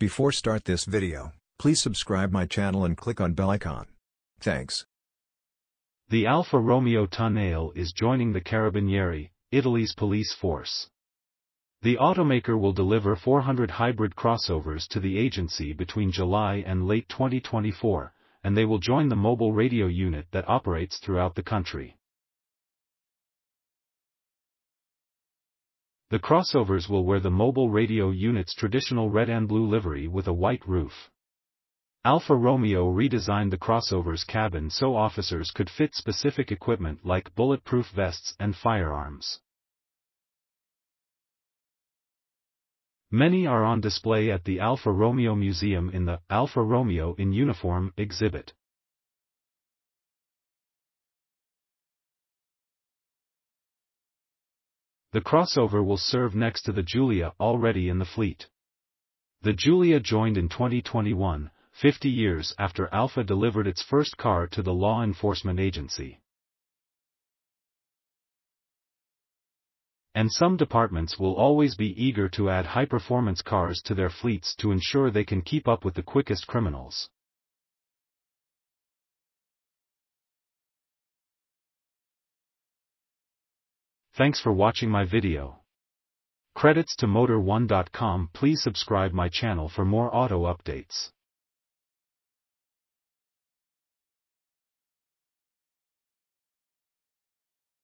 Before start this video, please subscribe my channel and click on bell icon. Thanks. The Alfa Romeo Tonale is joining the Carabinieri, Italy's police force. The automaker will deliver 400 hybrid crossovers to the agency between July and late 2024, and they will join the mobile radio unit that operates throughout the country. The crossovers will wear the mobile radio unit's traditional red and blue livery with a white roof. Alfa Romeo redesigned the crossover's cabin so officers could fit specific equipment like bulletproof vests and firearms. Many are on display at the Alfa Romeo Museum in the Alfa Romeo in Uniform exhibit. The crossover will serve next to the Giulia already in the fleet. The Giulia joined in 2021, 50 years after Alfa delivered its first car to the law enforcement agency. And some departments will always be eager to add high-performance cars to their fleets to ensure they can keep up with the quickest criminals. Thanks for watching my video. Credits to Motor1.com. Please subscribe my channel for more auto updates.